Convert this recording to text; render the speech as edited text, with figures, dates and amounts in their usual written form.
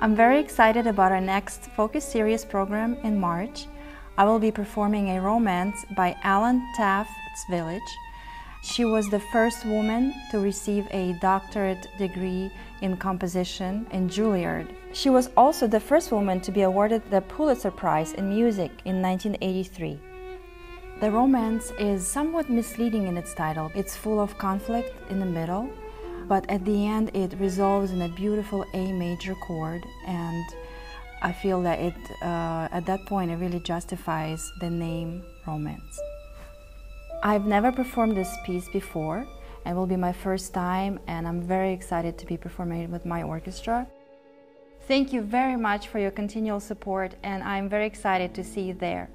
I'm very excited about our next Focus Series program in March. I will be performing a romance by Ellen Taaffe Zwilich. She was the first woman to receive a doctorate degree in composition in Juilliard. She was also the first woman to be awarded the Pulitzer Prize in Music in 1983. The romance is somewhat misleading in its title. It's full of conflict in the middle, but at the end it resolves in a beautiful A major chord, and I feel that at that point it really justifies the name romance. I've never performed this piece before, and it will be my first time, and I'm very excited to be performing it with my orchestra. Thank you very much for your continual support, and I'm very excited to see you there.